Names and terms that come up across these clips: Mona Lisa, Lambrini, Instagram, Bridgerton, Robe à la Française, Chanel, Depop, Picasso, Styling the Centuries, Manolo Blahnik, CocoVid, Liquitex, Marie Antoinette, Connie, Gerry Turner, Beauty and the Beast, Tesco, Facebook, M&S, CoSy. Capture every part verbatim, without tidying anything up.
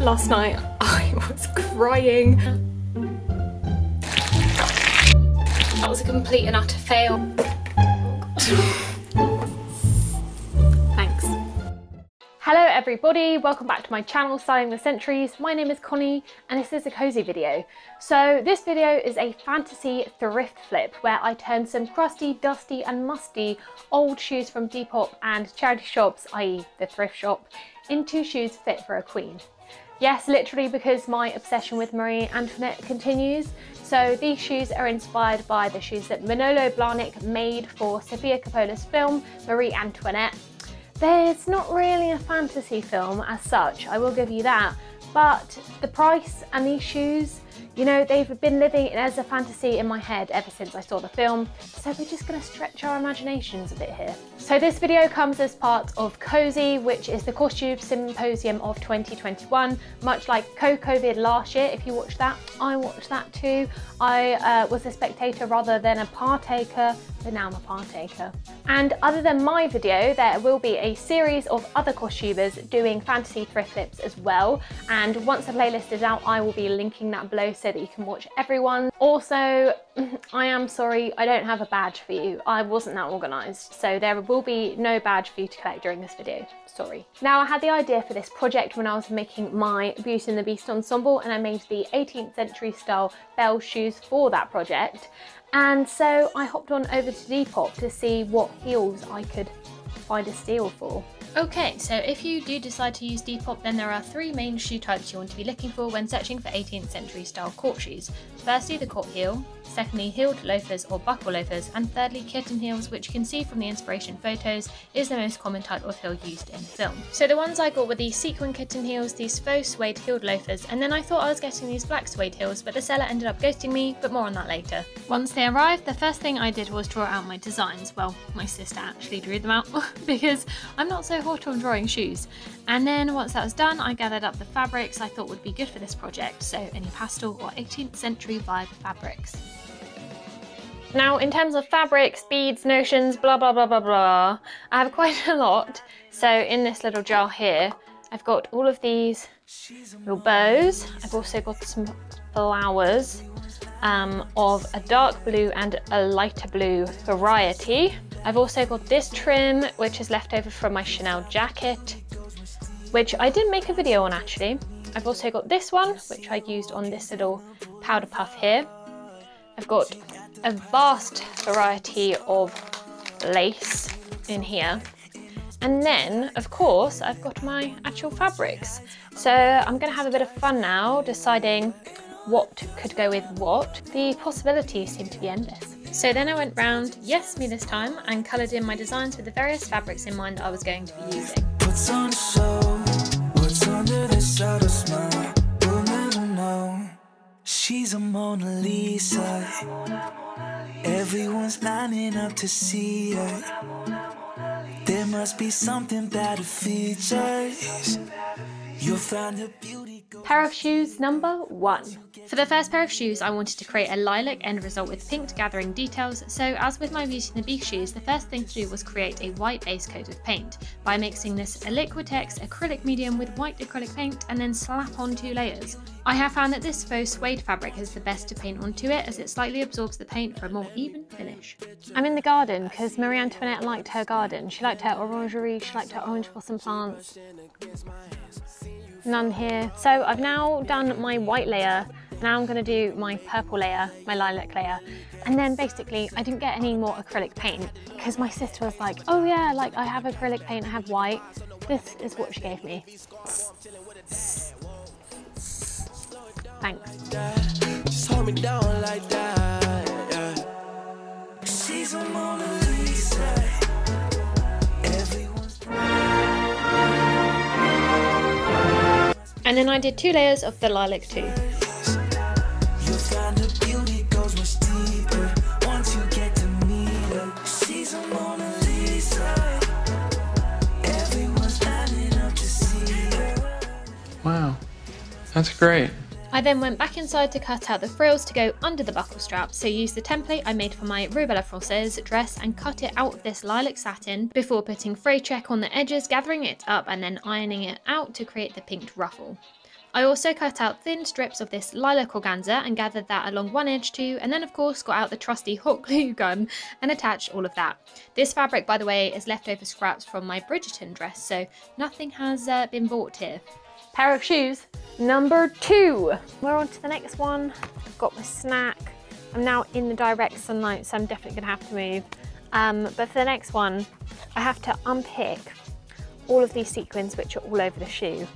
Last night I was crying. That was a complete and utter fail. Thanks. Hello everybody, welcome back to my channel Styling the Centuries. My name is Connie and this is a CoSy video. So this video is a fantasy thrift flip where I turn some crusty, dusty and musty old shoes from Depop and charity shops, that is the thrift shop, into shoes fit for a queen. Yes, literally, because my obsession with Marie Antoinette continues. So these shoes are inspired by the shoes that Manolo Blahnik made for Sofia Coppola's film, Marie Antoinette. There's not really a fantasy film as such, I will give you that, but the price and these shoes, you know, they've been living as a fantasy in my head ever since I saw the film, so we're just going to stretch our imaginations a bit here. So this video comes as part of CoSy, which is the costume symposium of twenty twenty-one, much like CocoVid last year. If you watched that, I watched that too. I uh, was a spectator rather than a partaker, but now I'm a partaker. And other than my video, there will be a series of other costumers doing fantasy thrift flips as well, and once the playlist is out, I will be linking that below so that you can watch everyone. Also, I am sorry, I don't have a badge for you. I wasn't that organised, so there will be no badge for you to collect during this video. Sorry. Now, I had the idea for this project when I was making my Beauty and the Beast ensemble, and I made the eighteenth century style bell shoes for that project. And so I hopped on over to Depop to see what heels I could find a steal for. Okay, so if you do decide to use Depop, then there are three main shoe types you want to be looking for when searching for eighteenth century style court shoes. Firstly, the court heel, secondly, heeled loafers or buckle loafers, and thirdly, kitten heels, which you can see from the inspiration photos is the most common type of heel used in the film. So the ones I got were the sequin kitten heels, these faux suede heeled loafers, and then I thought I was getting these black suede heels, but the seller ended up ghosting me, but more on that later. Once they arrived, the first thing I did was draw out my designs. Well, my sister actually drew them out because I'm not so hot on drawing shoes. And then once that was done, I gathered up the fabrics I thought would be good for this project, so any pastel or eighteenth century vibe fabrics. Now, in terms of fabrics, beads, notions, blah blah blah blah blah, I have quite a lot. So in this little jar here, I've got all of these little bows. I've also got some flowers um, of a dark blue and a lighter blue variety. I've also got this trim, which is left over from my Chanel jacket, which I didn't make a video on actually. I've also got this one, which I used on this little powder puff here. I've got a vast variety of lace in here. And then, of course, I've got my actual fabrics. So I'm gonna have a bit of fun now deciding what could go with what. The possibilities seem to be endless. So then I went round, yes me this time, and coloured in my designs with the various fabrics in mind that I was going to be using. What's on show? What's under this outer smile? We'll never know. She's a Mona Lisa. Everyone's lining up to see her. There must be something better features. You'll find the beauty. Pair of shoes number one. For the first pair of shoes, I wanted to create a lilac end result with pink gathering details, so as with my Beauty and the Beast shoes, the first thing to do was create a white base coat of paint by mixing this Liquitex acrylic medium with white acrylic paint and then slap on two layers. I have found that this faux suede fabric is the best to paint onto it as it slightly absorbs the paint for a more even finish. I'm in the garden because Marie Antoinette liked her garden. She liked her orangery, she liked her orange blossom plants. None here. So I've now done my white layer. Now I'm going to do my purple layer, my lilac layer. And then basically I didn't get any more acrylic paint because my sister was like, oh yeah, like I have acrylic paint, I have white. This is what she gave me. Thanks. Just hold me down like that. She's a Mona Lisa. And then I did two layers of the lilac too. Wow, that's great. I then went back inside to cut out the frills to go under the buckle strap, so use the template I made for my Robe à la Française dress and cut it out of this lilac satin before putting fray check on the edges, gathering it up and then ironing it out to create the pinked ruffle. I also cut out thin strips of this lilac organza and gathered that along one edge too, and then of course got out the trusty hot glue gun and attached all of that. This fabric, by the way, is leftover scraps from my Bridgerton dress, so nothing has uh, been bought here. Pair of shoes number two. We're on to the next one. I've got my snack. I'm now in the direct sunlight, so I'm definitely gonna have to move. Um, but for the next one, I have to unpick all of these sequins which are all over the shoe.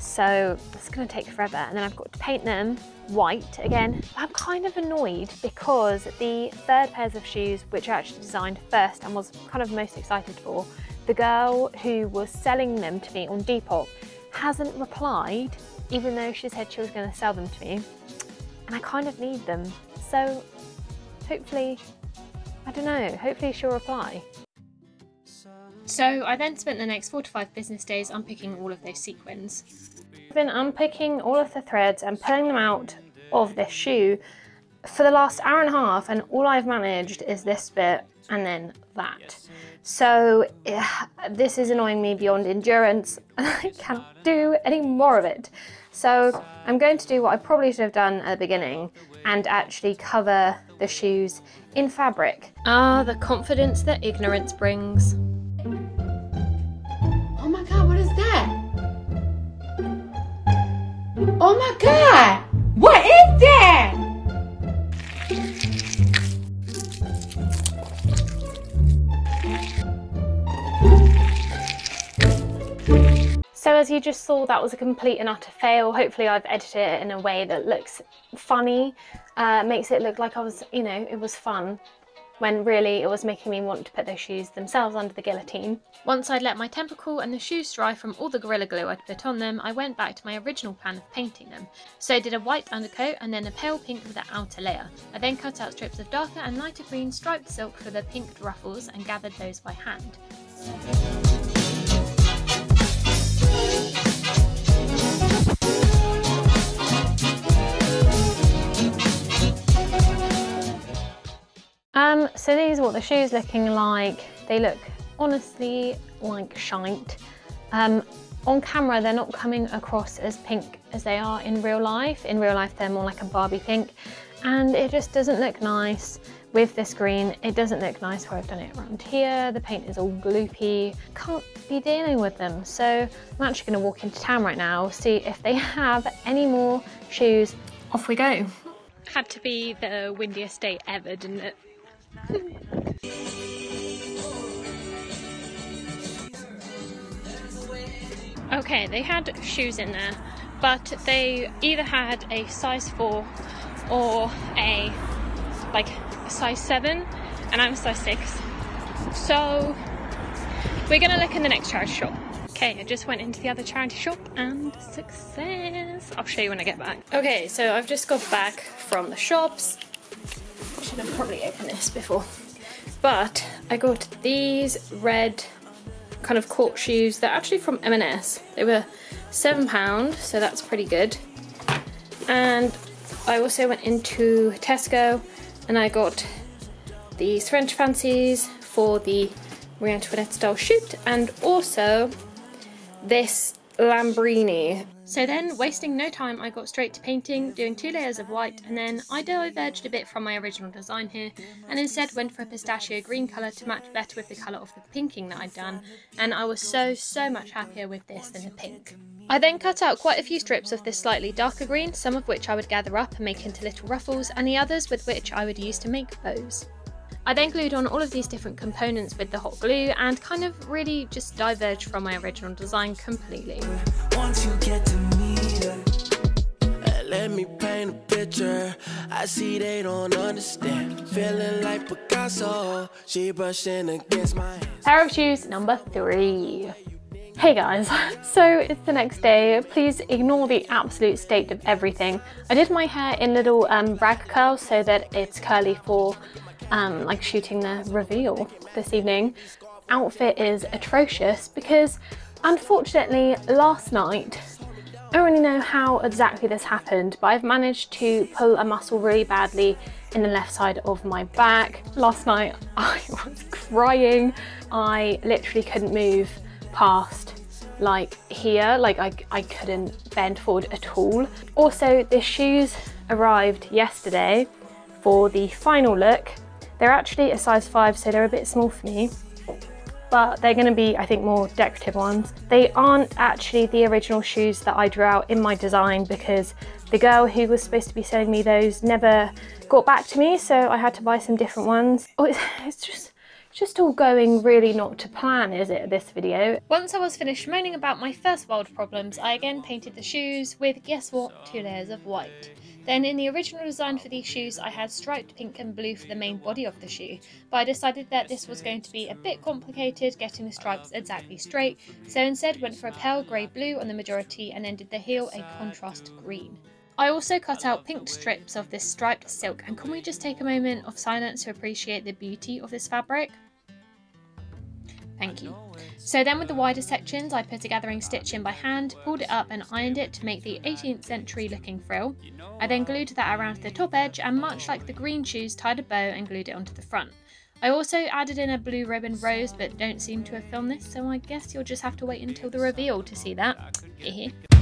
So it's gonna take forever. And then I've got to paint them white again. I'm kind of annoyed because the third pairs of shoes, which I actually designed first and was kind of most excited for, the girl who was selling them to me on Depop hasn't replied, even though she said she was gonna sell them to me. And I kind of need them. So hopefully, I don't know, hopefully she'll reply. So I then spent the next four to five business days unpicking all of those sequins. I've been unpicking all of the threads and pulling them out of this shoe for the last hour and a half, and all I've managed is this bit and then that. So yeah, this is annoying me beyond endurance, and I cannot do any more of it. So I'm going to do what I probably should have done at the beginning and actually cover the shoes in fabric. Ah, the confidence that ignorance brings. Oh my God, what is that? Oh my God, what is that? So as you just saw, that was a complete and utter fail. Hopefully I've edited it in a way that looks funny, uh, makes it look like I was, you know, it was fun, when really it was making me want to put those shoes themselves under the guillotine. Once I'd let my temper cool and the shoes dry from all the Gorilla Glue I'd put on them, I went back to my original plan of painting them. So I did a white undercoat and then a pale pink with an outer layer. I then cut out strips of darker and lighter green striped silk for the pinked ruffles and gathered those by hand. Um, so these are what the shoes looking like. They look honestly like shite. Um, on camera, they're not coming across as pink as they are in real life. In real life, they're more like a Barbie pink, and it just doesn't look nice with this green. It doesn't look nice where I've done it around here. The paint is all gloopy. Can't be dealing with them. So I'm actually gonna walk into town right now, see if they have any more shoes. Off we go. Had to be the windiest day ever, didn't it? Okay, they had shoes in there, but they either had a size four or a like size seven, and I'm a size six. So we're gonna look in the next charity shop. Okay, I just went into the other charity shop and success. I'll show you when I get back. Okay, so I've just got back from the shops. Should have probably opened this before, but I got these red kind of court shoes. They're actually from M and S. They were seven pounds, so that's pretty good. And I also went into Tesco and I got these French fancies for the Marie Antoinette style shoot, and also this Lambrini. So then, wasting no time, I got straight to painting, doing two layers of white, and then I diverged a bit from my original design here, and instead went for a pistachio green colour to match better with the colour of the pinking that I'd done, and I was so, so much happier with this than the pink. I then cut out quite a few strips of this slightly darker green, some of which I would gather up and make into little ruffles, and the others with which I would use to make bows. I then glued on all of these different components with the hot glue and kind of really just diverged from my original design completely. Once you get to meet her, let me paint a picture. I see they don't understand. Feeling like Picasso, she brushing against my hands. Pair of shoes number three. Hey guys, so it's the next day. Please ignore the absolute state of everything. I did my hair in little um, rag curls so that it's curly for Um, like shooting the reveal this evening. Outfit is atrocious because unfortunately last night, I don't really know how exactly this happened, but I've managed to pull a muscle really badly in the left side of my back. Last night I was crying. I literally couldn't move past like here, like I, I couldn't bend forward at all. Also, the shoes arrived yesterday for the final look. They're actually a size five, so they're a bit small for me, but they're gonna be, I think, more decorative ones. They aren't actually the original shoes that I drew out in my design, because the girl who was supposed to be selling me those never got back to me, so I had to buy some different ones. Oh, it's, it's just, just all going really not to plan, is it, this video? Once I was finished moaning about my first world problems, I again painted the shoes with, guess what, two layers of white. Then in the original design for these shoes, I had striped pink and blue for the main body of the shoe, but I decided that this was going to be a bit complicated getting the stripes exactly straight, so instead went for a pale grey blue on the majority and then did the heel a contrast green. I also cut out pink strips of this striped silk, and can we just take a moment of silence to appreciate the beauty of this fabric? Thank you. So then with the wider sections, I put a gathering stitch in by hand, pulled it up and ironed it to make the eighteenth century looking frill. I then glued that around the top edge and, much like the green shoes, tied a bow and glued it onto the front. I also added in a blue ribbon rose, but don't seem to have filmed this, so I guess you'll just have to wait until the reveal to see that.